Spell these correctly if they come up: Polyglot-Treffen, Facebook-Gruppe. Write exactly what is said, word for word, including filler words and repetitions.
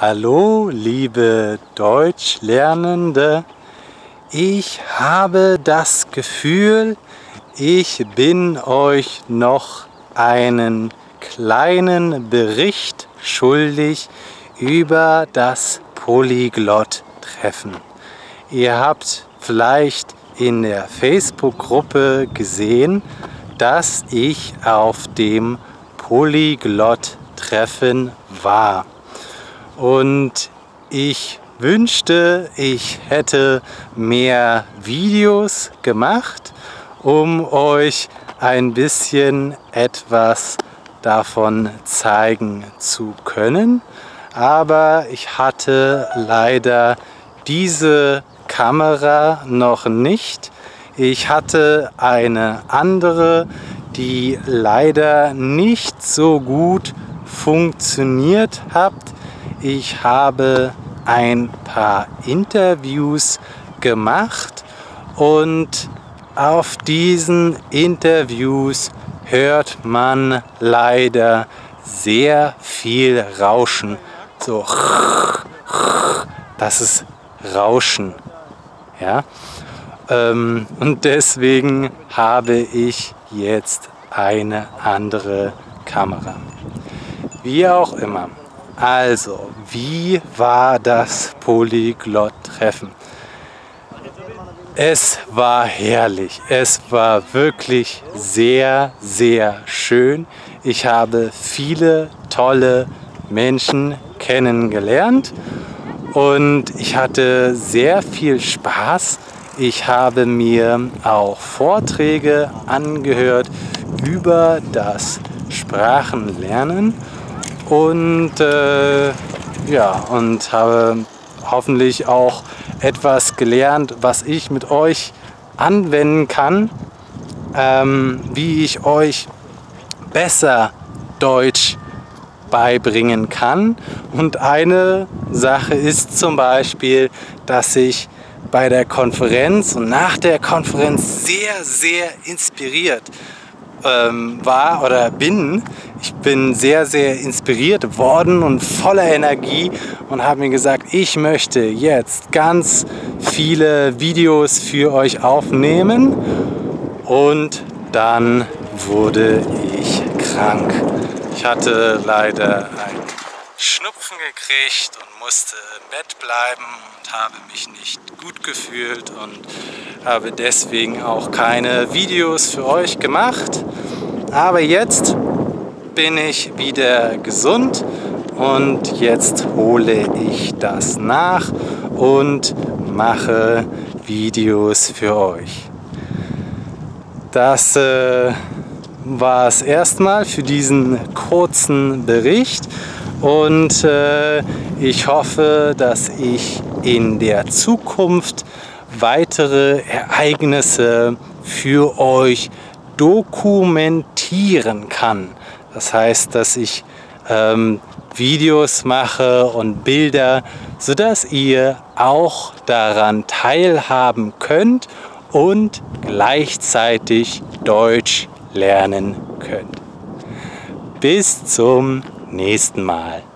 Hallo liebe Deutschlernende, ich habe das Gefühl, ich bin euch noch einen kleinen Bericht schuldig über das Polyglot-Treffen. Ihr habt vielleicht in der Facebook-Gruppe gesehen, dass ich auf dem Polyglot-Treffen war. Und ich wünschte, ich hätte mehr Videos gemacht, um euch ein bisschen etwas davon zeigen zu können. Aber ich hatte leider diese Kamera noch nicht. Ich hatte eine andere, die leider nicht so gut funktioniert hat. Ich habe ein paar Interviews gemacht und auf diesen Interviews hört man leider sehr viel Rauschen. So, das ist Rauschen. Ja? Und deswegen habe ich jetzt eine andere Kamera. Wie auch immer. Also, wie war das Polyglot-Treffen? Es war herrlich. Es war wirklich sehr, sehr schön. Ich habe viele tolle Menschen kennengelernt und ich hatte sehr viel Spaß. Ich habe mir auch Vorträge angehört über das Sprachenlernen. Und äh, ja, und habe hoffentlich auch etwas gelernt, was ich mit euch anwenden kann, ähm, wie ich euch besser Deutsch beibringen kann. Und eine Sache ist zum Beispiel, dass ich bei der Konferenz und nach der Konferenz sehr, sehr inspiriert ähm, war oder bin. Ich bin sehr, sehr inspiriert worden und voller Energie und habe mir gesagt, ich möchte jetzt ganz viele Videos für euch aufnehmen. Und dann wurde ich krank. Ich hatte leider einen Schnupfen gekriegt und musste im Bett bleiben und habe mich nicht gut gefühlt und habe deswegen auch keine Videos für euch gemacht. Aber jetzt bin ich wieder gesund und jetzt hole ich das nach und mache Videos für euch. Das äh, war es erstmal für diesen kurzen Bericht und äh, ich hoffe, dass ich in der Zukunft weitere Ereignisse für euch dokumentieren kann. Das heißt, dass ich ähm, Videos mache und Bilder, sodass ihr auch daran teilhaben könnt und gleichzeitig Deutsch lernen könnt. Bis zum nächsten Mal.